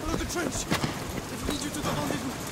Follow the trench. It will lead you to the rendezvous.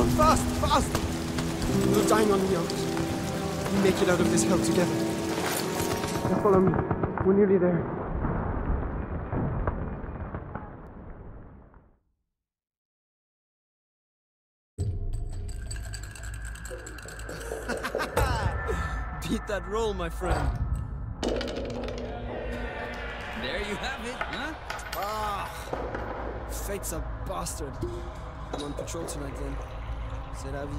on, fast, fast! We're dying on the oaks. We make it out of this hell together. Now follow me. We're nearly there. Beat that roll, my friend. There you have it, huh? Ah! Fate's a bastard. I'm on patrol tonight, then. C'est la vie.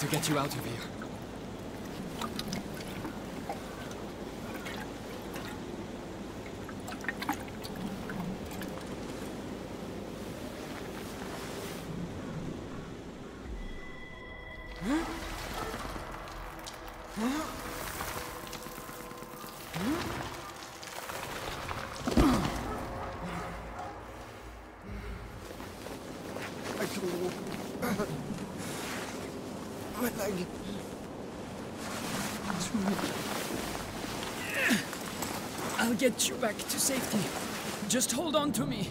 To get you out of here. I'll get you back to safety. Just hold on to me.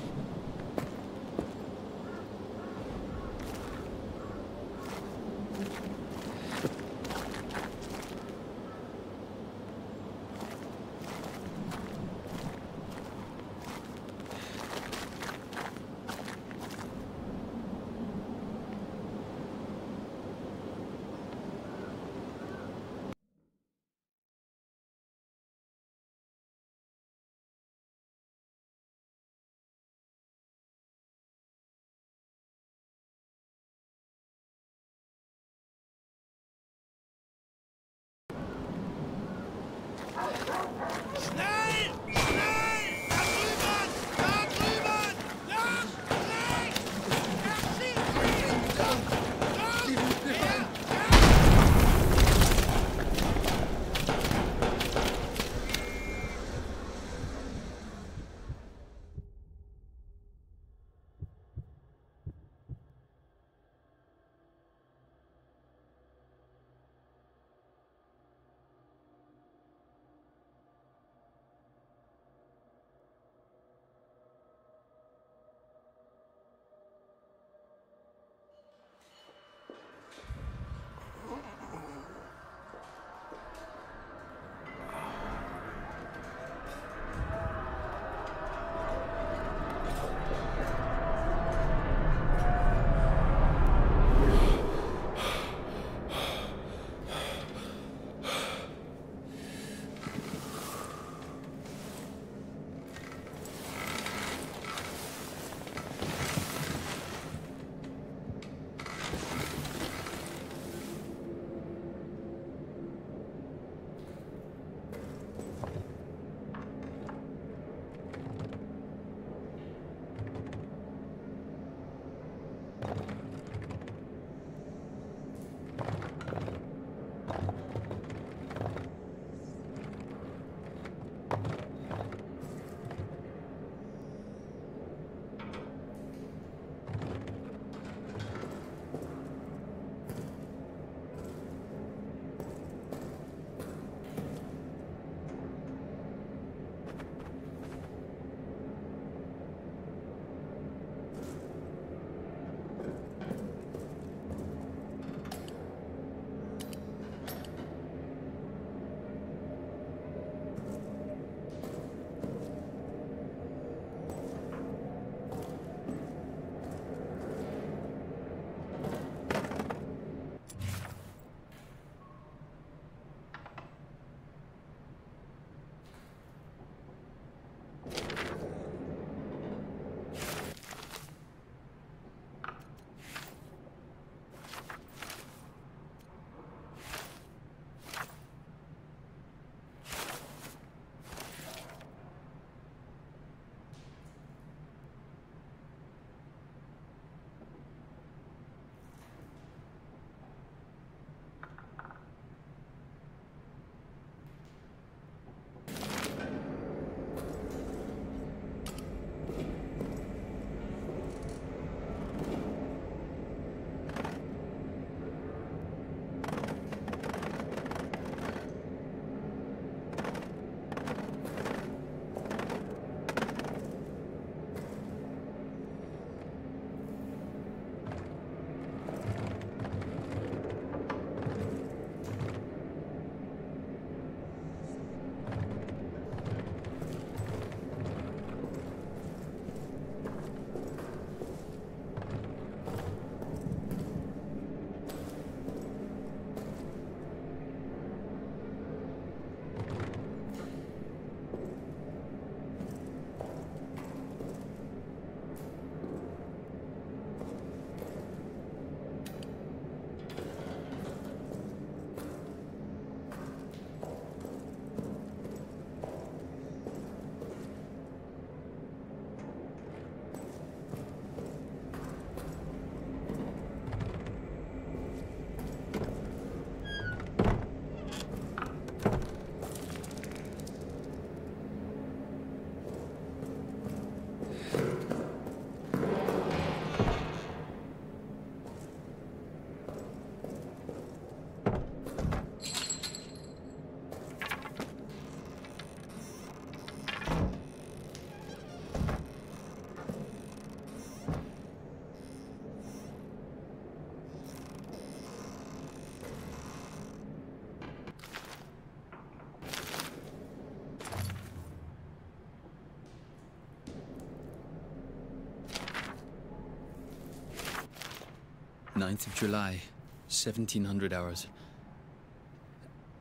9th of July, 1700 hours.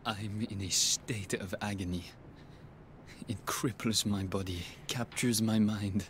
I'm in a state of agony. It cripples my body, captures my mind.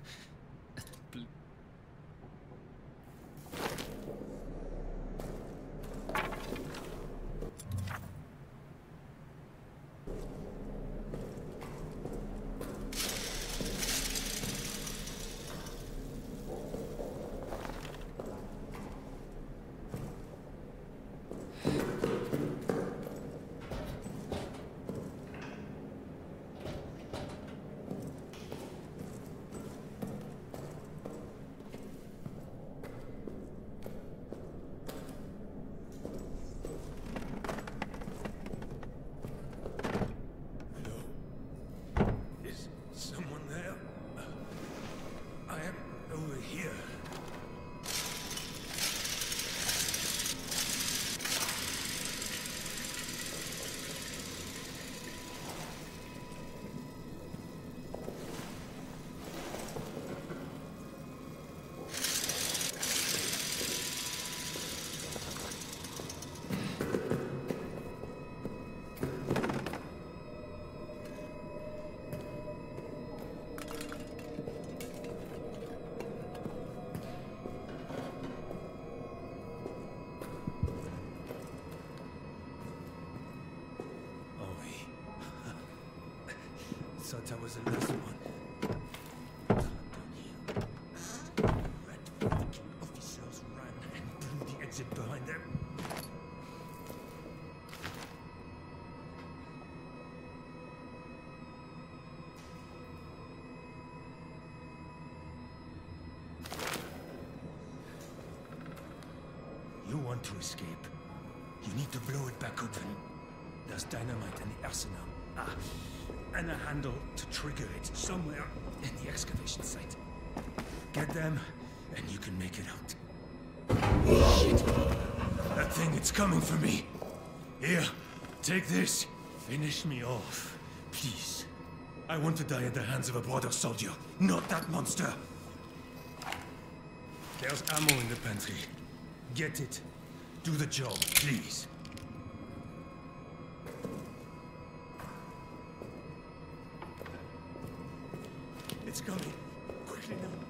I was in this one. Let fucking officers run and blew the exit behind them. You want to escape? You need to blow it back open. There's dynamite in the arsenal. Ah. And a handle to trigger it somewhere in the excavation site. Get them, and you can make it out. Shit! That thing, it's coming for me! Here, take this. Finish me off, please. I want to die at the hands of a brother soldier, not that monster! There's ammo in the pantry. Get it. Do the job, please. It's coming. Quickly now.